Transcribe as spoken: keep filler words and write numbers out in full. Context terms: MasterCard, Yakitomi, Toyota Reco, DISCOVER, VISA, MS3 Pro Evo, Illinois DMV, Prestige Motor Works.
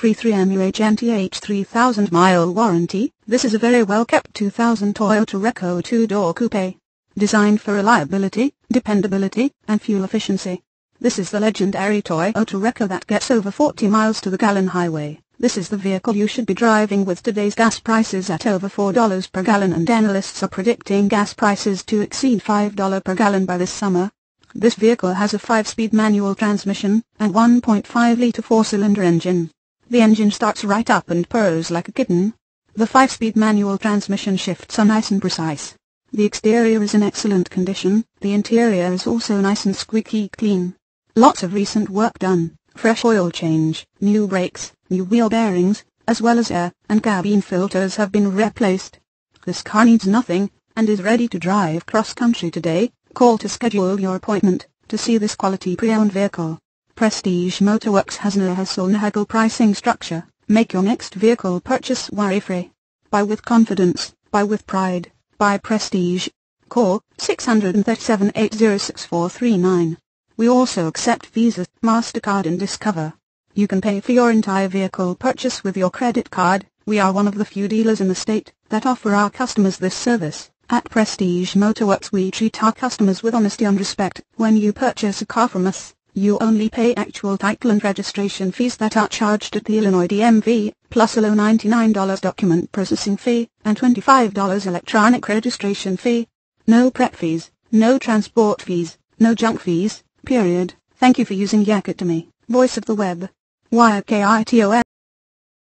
free three M U H N T H three thousand mile warranty. This is a very well kept two thousand Toyota Reco two-door coupe, designed for reliability, dependability, and fuel efficiency. This is the legendary Toyota Reco that gets over forty miles to the gallon highway. This is the vehicle you should be driving with today's gas prices at over four dollars per gallon, and analysts are predicting gas prices to exceed five dollars per gallon by this summer. This vehicle has a five-speed manual transmission and one point five liter four-cylinder engine. The engine starts right up and purrs like a kitten. The five-speed manual transmission shifts are nice and precise. The exterior is in excellent condition, the interior is also nice and squeaky clean. Lots of recent work done, fresh oil change, new brakes, new wheel bearings, as well as air and cabin filters have been replaced. This car needs nothing, and is ready to drive cross-country today. Call to schedule your appointment to see this quality pre-owned vehicle. Prestige Motor Works has no hassle and haggle pricing structure. Make your next vehicle purchase worry-free. Buy with confidence, buy with pride, buy Prestige. Call six three seven, eight zero six, four three nine. We also accept VISA, MasterCard, and DISCOVER. You can pay for your entire vehicle purchase with your credit card. We are one of the few dealers in the state that offer our customers this service. At Prestige Motor Works, we treat our customers with honesty and respect. When you purchase a car from us, you only pay actual title and registration fees that are charged at the Illinois D M V, plus a low ninety-nine dollars document processing fee, and twenty-five dollars electronic registration fee. No prep fees, no transport fees, no junk fees, period. Thank you for using Yakitomi, voice of the web. Yakitomi.